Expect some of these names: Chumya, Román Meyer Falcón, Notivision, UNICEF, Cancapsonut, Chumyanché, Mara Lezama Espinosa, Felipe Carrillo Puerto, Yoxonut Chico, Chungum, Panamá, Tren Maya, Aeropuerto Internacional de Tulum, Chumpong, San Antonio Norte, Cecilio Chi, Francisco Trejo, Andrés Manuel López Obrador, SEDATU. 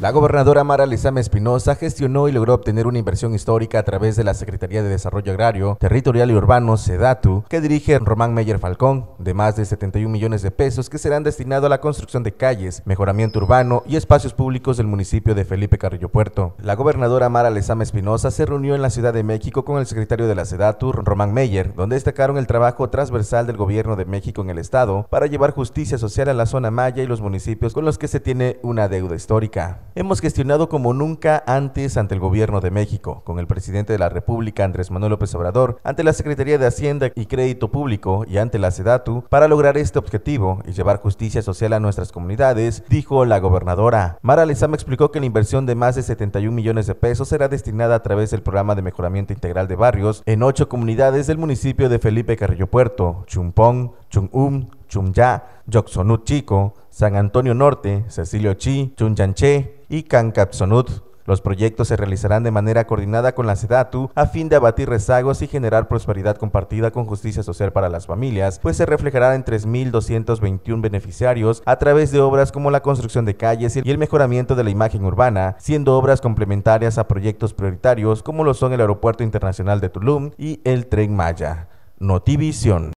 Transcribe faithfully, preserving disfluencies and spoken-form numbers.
La gobernadora Mara Lezama Espinosa gestionó y logró obtener una inversión histórica a través de la Secretaría de Desarrollo Agrario, Territorial y Urbano, SEDATU, que dirige Román Meyer Falcón, de más de setenta y un millones de pesos que serán destinados a la construcción de calles, mejoramiento urbano y espacios públicos del municipio de Felipe Carrillo Puerto. La gobernadora Mara Lezama Espinosa se reunió en la Ciudad de México con el secretario de la SEDATU, Román Meyer, donde destacaron el trabajo transversal del gobierno de México en el estado para llevar justicia social a la zona maya y los municipios con los que se tiene una deuda histórica. Hemos gestionado como nunca antes ante el gobierno de México, con el presidente de la República, Andrés Manuel López Obrador, ante la Secretaría de Hacienda y Crédito Público y ante la SEDATU para lograr este objetivo y llevar justicia social a nuestras comunidades, dijo la gobernadora. Mara Lezama explicó que la inversión de más de setenta y un millones de pesos será destinada a través del programa de mejoramiento integral de barrios en ocho comunidades del municipio de Felipe Carrillo Puerto, Chumpong, Chungum, Chumya, Yoxonut Chico, San Antonio Norte, Cecilio Chi, Chumyanché y Cancapsonut. Los proyectos se realizarán de manera coordinada con la SEDATU a fin de abatir rezagos y generar prosperidad compartida con justicia social para las familias, pues se reflejará en tres mil doscientos veintiún beneficiarios a través de obras como la construcción de calles y el mejoramiento de la imagen urbana, siendo obras complementarias a proyectos prioritarios como lo son el Aeropuerto Internacional de Tulum y el Tren Maya. Notivision.